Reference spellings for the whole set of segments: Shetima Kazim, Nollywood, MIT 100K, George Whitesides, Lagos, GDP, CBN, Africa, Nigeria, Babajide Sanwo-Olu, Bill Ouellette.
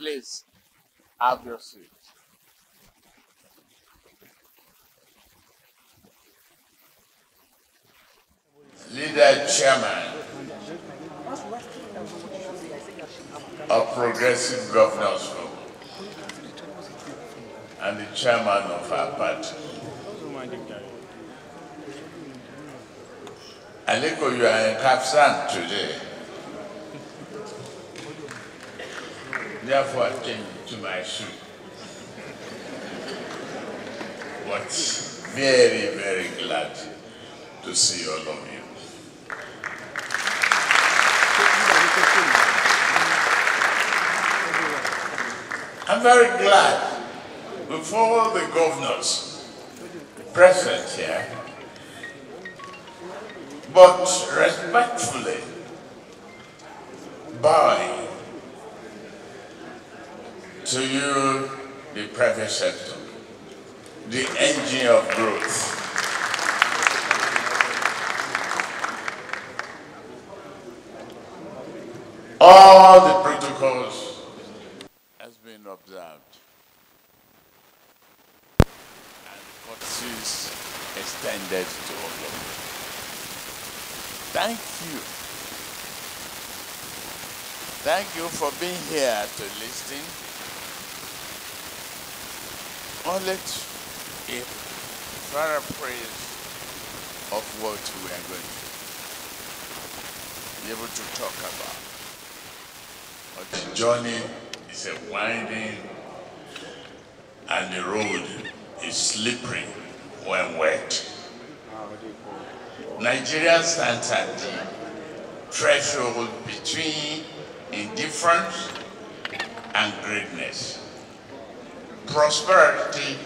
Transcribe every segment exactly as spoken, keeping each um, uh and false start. Please have your seat. Leader Chairman of Progressive Governors Forum and the chairman of our party. Aliko, you are encapsulated today. Therefore, I came to my shoe. But very, very glad to see all of you. I'm very glad before all the governors present here, but respectfully bowing to you, the private sector, the engine of growth. All the protocols has been observed and courtesies extended to all of you. Thank you. Thank you for being here to listen. Only a paraphrase of what we are going to be able to talk about. But the journey is a winding and the road is slippery when wet. Nigeria stands at the threshold between indifference and greatness, prosperity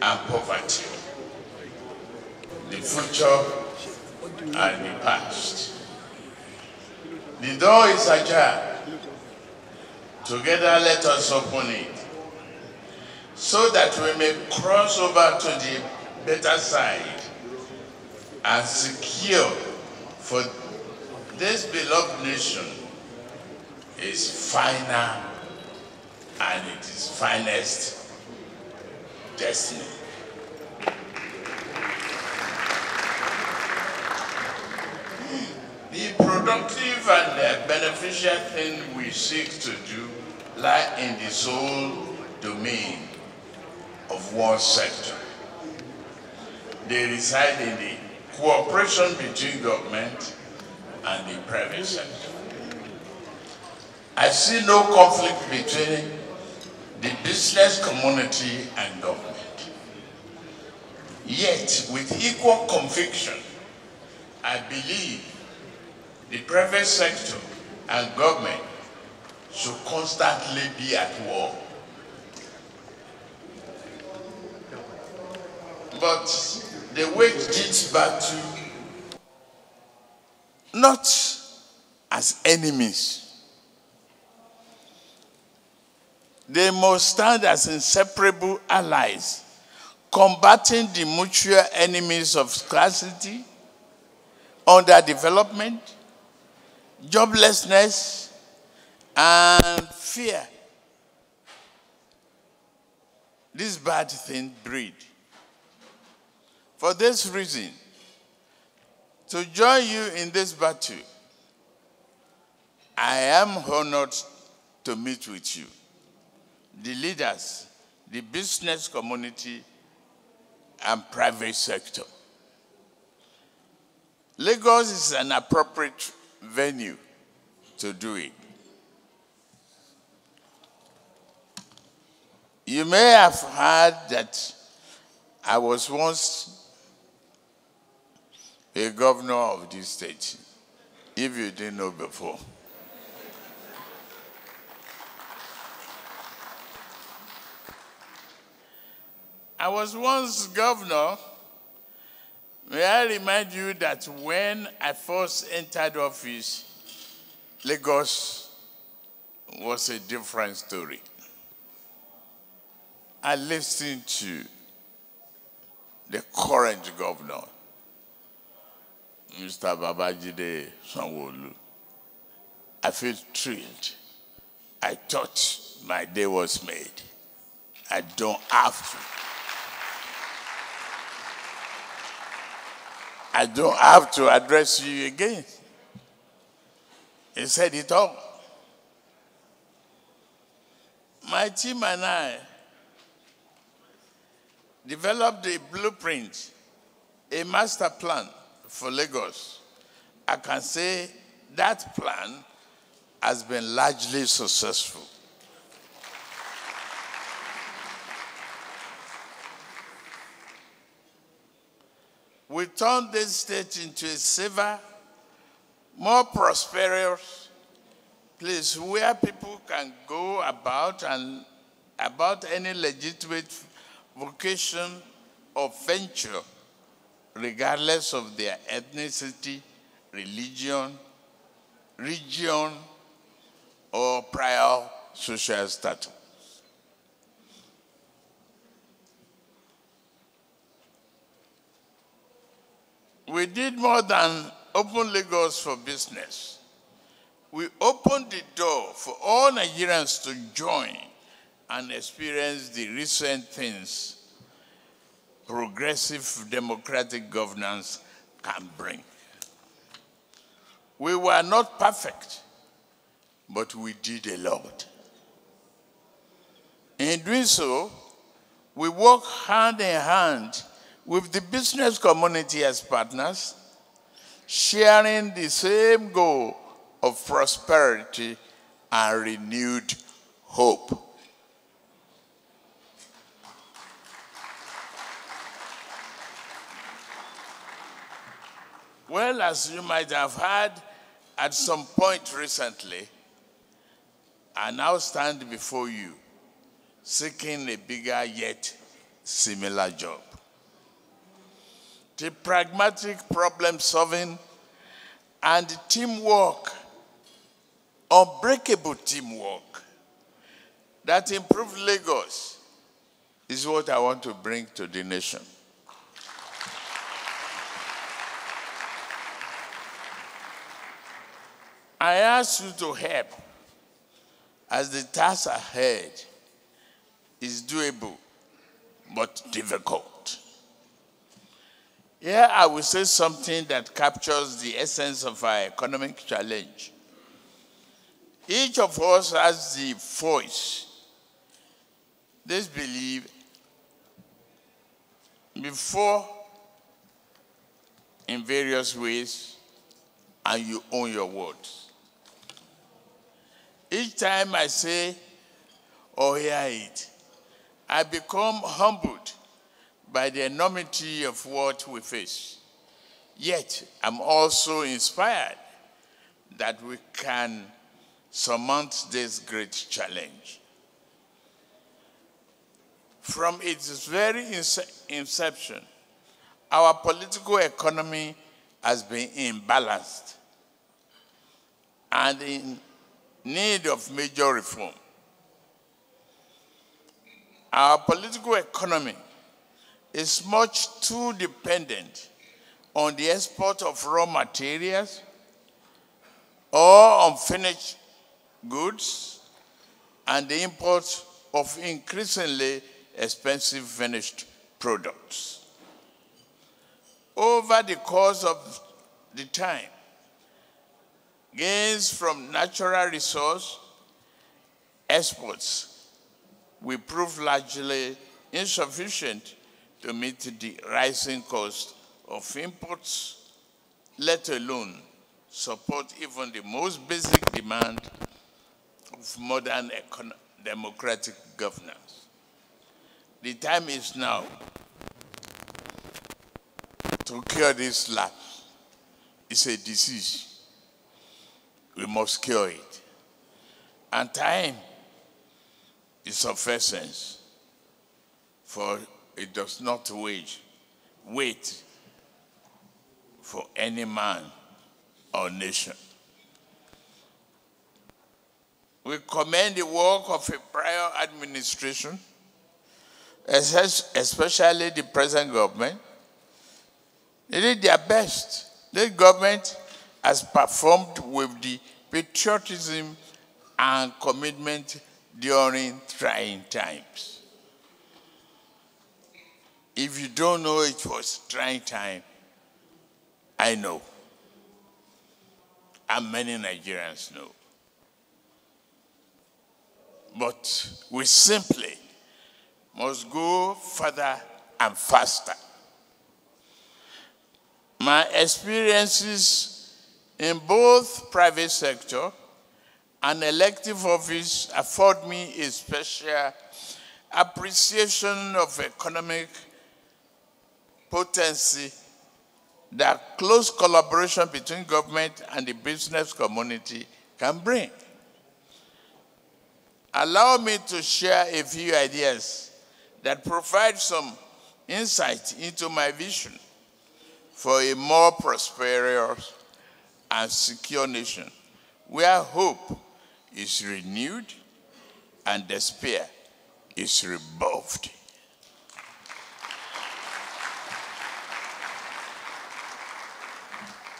and poverty, the future and the past. The door is ajar. Together, let us open it, so that we may cross over to the better side and secure for this beloved nation its final and its finest destiny. The productive and the beneficial thing we seek to do lie in the sole domain of one sector. They reside in the cooperation between government and the private sector. I see no conflict between the business community and government. Yet, with equal conviction, I believe the private sector and government should constantly be at war. But they wage this battle not as enemies. They must stand as inseparable allies, combating the mutual enemies of scarcity, underdevelopment, joblessness, and fear. These bad things breed. For this reason, to join you in this battle, I am honored to meet with you, the leaders, the business community, and private sector. Lagos is an appropriate venue to do it. You may have heard that I was once a governor of this state, if you didn't know before. I was once governor. May I remind you that when I first entered office, Lagos was a different story. I listened to the current governor, Mister Babajide Sanwo-Olu. I feel thrilled I thought my day was made. I don't have to. I don't have to address you again. He said it all. My team and I developed a blueprint, a master plan for Lagos. I can say that plan has been largely successful. We turned this state into a safer, more prosperous place where people can go about and about any legitimate vocation or venture, regardless of their ethnicity, religion, region, or prior social status. We did more than open Lagos for business. We opened the door for all Nigerians to join and experience the recent things progressive democratic governance can bring. We were not perfect, but we did a lot. In doing so, we worked hand in hand with the business community as partners, sharing the same goal of prosperity and renewed hope. Well, as you might have heard at some point recently, I now stand before you, seeking a bigger yet similar job. The pragmatic problem solving and teamwork, unbreakable teamwork, that improved Lagos is what I want to bring to the nation. I ask you to help, as the task ahead is doable but difficult. Here I will say something that captures the essence of our economic challenge. Each of us has the voice, this belief, before in various ways, and you own your words. Each time I say or hear it, I become humbled by the enormity of what we face. Yet, I'm also inspired that we can surmount this great challenge. From its very inception, our political economy has been imbalanced and in need of major reform. Our political economy is much too dependent on the export of raw materials or unfinished goods and the import of increasingly expensive finished products. Over the course of the time, gains from natural resource exports will prove largely insufficient to meet the rising cost of imports, let alone support even the most basic demand of modern democratic governance. The time is now to cure this lapse. It's a disease. We must cure it. And time is of essence for it does not wait, wait for any man or nation. We commend the work of a prior administration, especially the present government. They did their best. This government has performed with the patriotism and commitment during trying times. If you don't know it was trying time, I know. And many Nigerians know. But we simply must go further and faster. My experiences in both private sector and elective office afford me a special appreciation of economic potency that close collaboration between government and the business community can bring. Allow me to share a few ideas that provide some insight into my vision for a more prosperous and secure nation where hope is renewed and despair is rebuffed.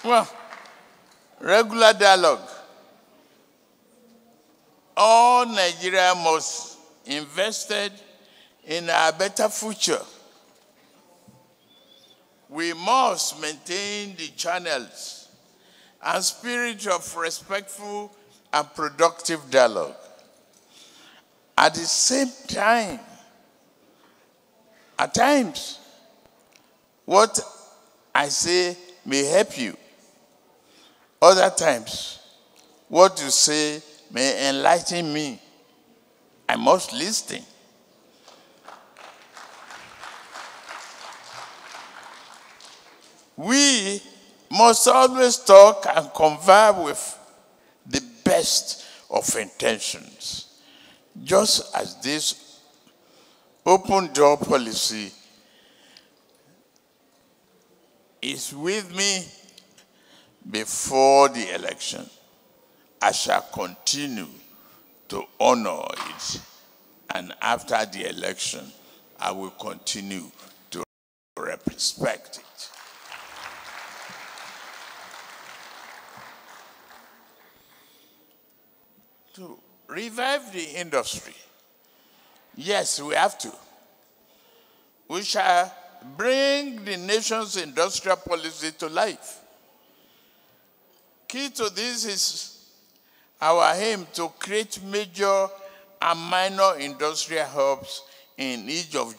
Well, regular dialogue. All Nigeria must invest in a better future. We must maintain the channels and spirit of respectful and productive dialogue. At the same time, at times, what I say may help you. Other times, what you say may enlighten me. I must listen. We must always talk and converse with the best of intentions, just as this open door policy is with me before the election. I shall continue to honor it, and after the election, I will continue to respect it. To revive the industry, yes, we have to. We shall bring the nation's industrial policy to life. Key to this is our aim to create major and minor industrial hubs in each of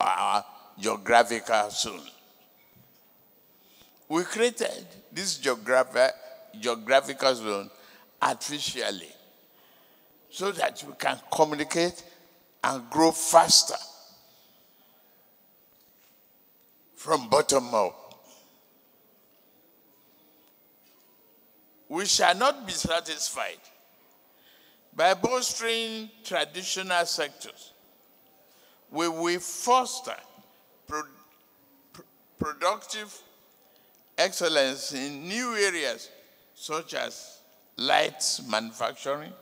our geographical zone. We created this geographical zone artificially so that we can communicate and grow faster from bottom up. We shall not be satisfied by bolstering traditional sectors. We will foster pro productive excellence in new areas such as light manufacturing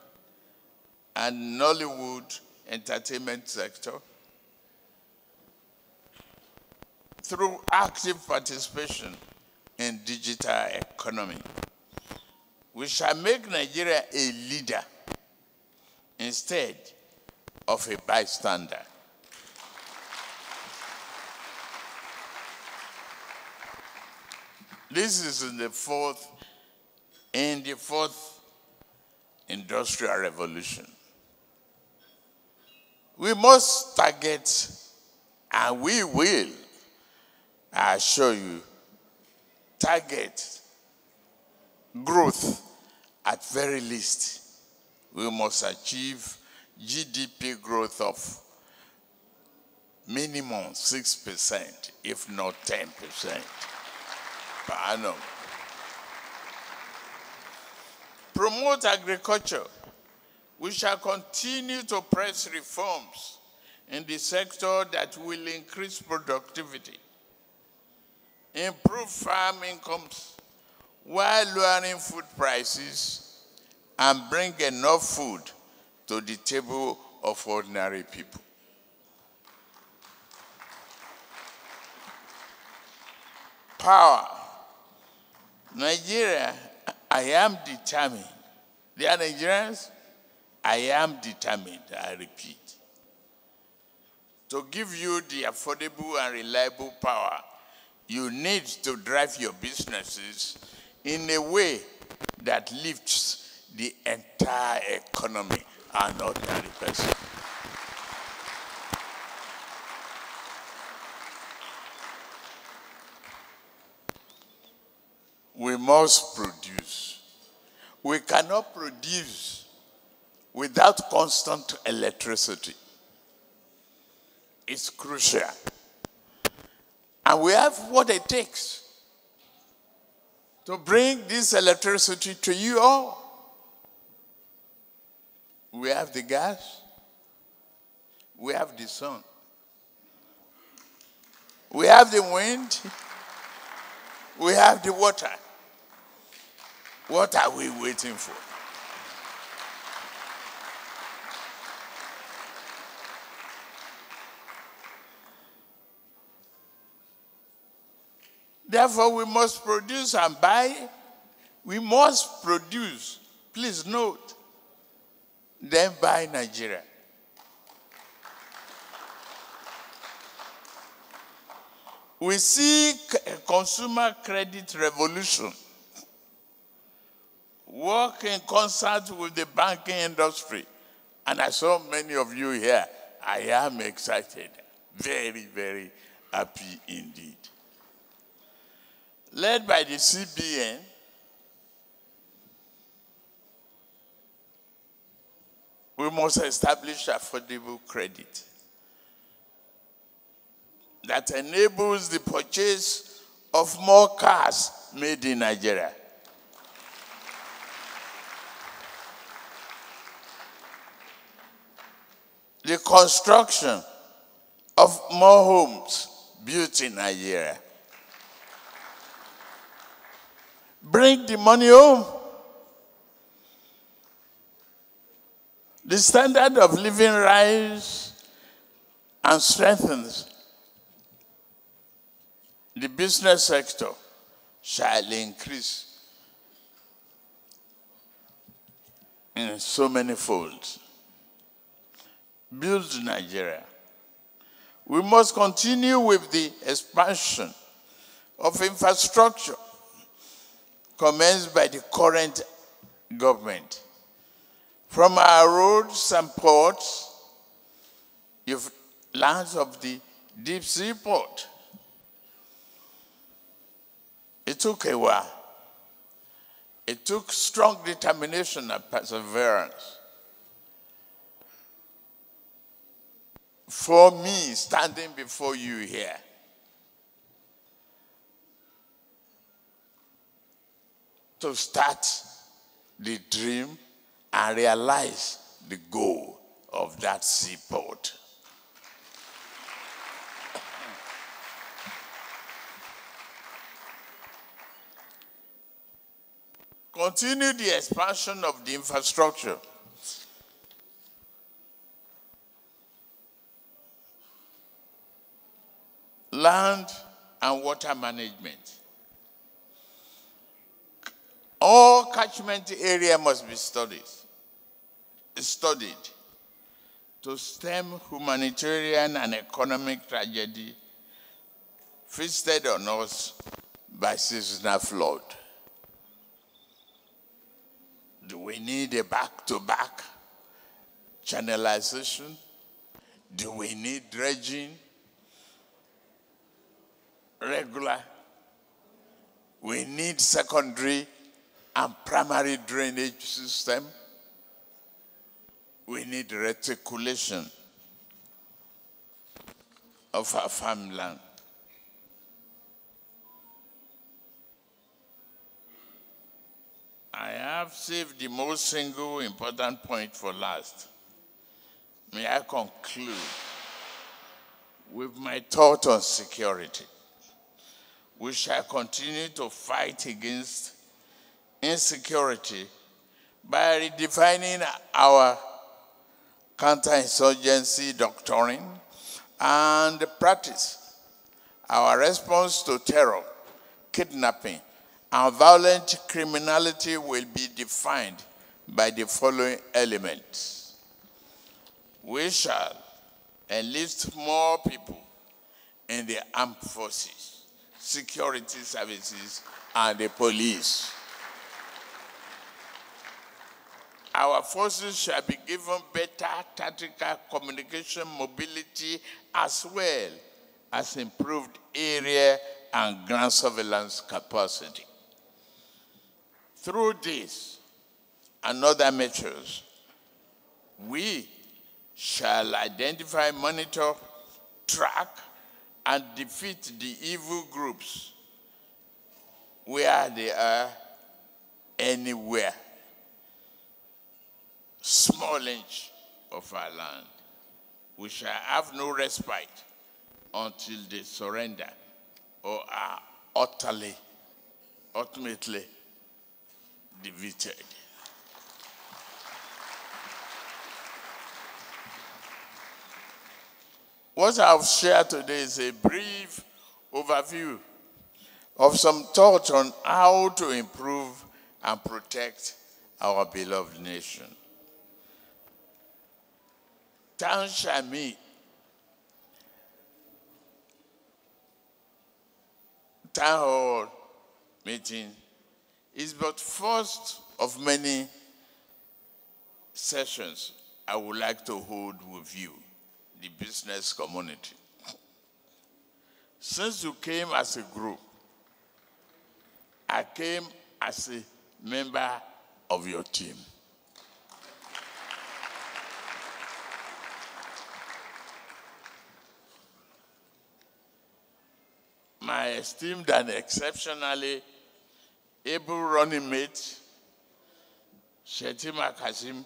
and Nollywood entertainment sector through active participation in digital economy. We shall make Nigeria a leader instead of a bystander. This is in the fourth, in the fourth industrial revolution. We must target, and we will, I assure you, target growth. At very least, we must achieve G D P growth of minimum six percent, if not ten percent per annum. Promote agriculture. We shall continue to press reforms in the sector that will increase productivity, improve farm incomes, while lowering food prices and bring enough food to the table of ordinary people. Power. Nigeria, I am determined. They are Nigerians, I am determined, I repeat, to give you the affordable and reliable power you need to drive your businesses in a way that lifts the entire economy and ordinary person. We must produce. We cannot produce without constant electricity. It's crucial. And we have what it takes to bring this electricity to you all. We have the gas. We have the sun. We have the wind. We have the water. What are we waiting for? Therefore, we must produce and buy. We must produce. Please note, then buy Nigeria. We seek a consumer credit revolution. Work in concert with the banking industry. And I saw many of you here. I am excited. Very, very happy indeed. Led by the C B N, we must establish affordable credit that enables the purchase of more cars made in Nigeria. The construction of more homes built in Nigeria. Bring the money home. The standard of living rises and strengthens. The business sector shall increase in so many folds. Build Nigeria. We must continue with the expansion of infrastructure commenced by the current government. From our roads and ports, you've lands of the deep sea port. It took a while. It took strong determination and perseverance. For me, standing before you here, to start the dream and realize the goal of that seaport. Continue the expansion of the infrastructure land and water management. All catchment area must be studied, studied to stem humanitarian and economic tragedy feasted on us by seasonal flood. Do we need a back-to-back channelization? Do we need dredging? Regular. We need secondary and primary drainage system. We need reticulation of our farmland. I have saved the most single important point for last. May I conclude with my thought on security. We shall continue to fight against insecurity by redefining our counterinsurgency doctrine and practice, our response to terror, kidnapping, and violent criminality will be defined by the following elements. We shall enlist more people in the armed forces, security services, and the police. Our forces shall be given better tactical communication mobility as well as improved area and ground surveillance capacity. Through this and other measures, we shall identify, monitor, track, and defeat the evil groups where they are, anywhere. Small inch of our land. We shall have no respite until they surrender or are utterly, ultimately defeated. What I've shared today is a brief overview of some thoughts on how to improve and protect our beloved nation. Town shall meet. Town hall meeting is but first of many sessions I would like to hold with you, the business community. Since you came as a group, I came as a member of your team. My esteemed and exceptionally able running mate, Shetima Kazim,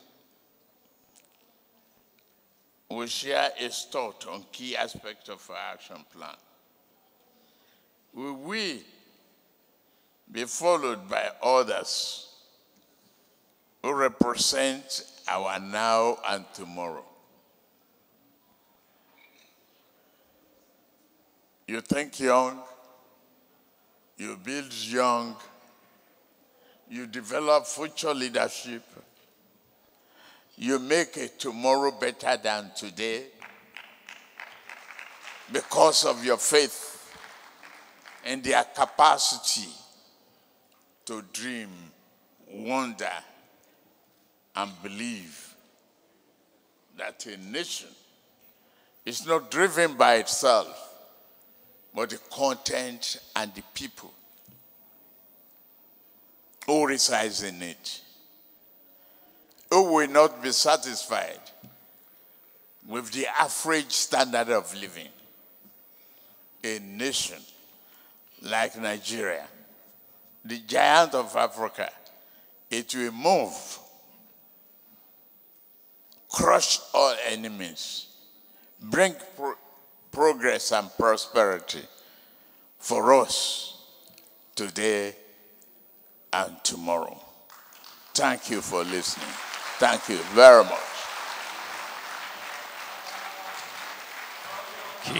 will share his thought on key aspects of our action plan. Will we be followed by others who represent our now and tomorrow? You think young, you build young, you develop future leadership, you make a tomorrow better than today because of your faith and their capacity to dream, wonder, and believe that a nation is not driven by itself, but the content and the people who resides in it, who will not be satisfied with the average standard of living. A nation like Nigeria, the giant of Africa, it will move, crush all enemies, bring pro progress and prosperity for us today and tomorrow. Thank you for listening. Thank you very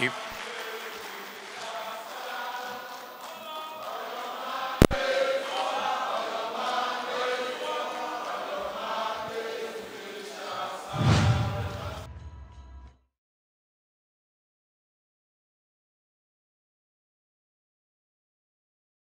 much. Keep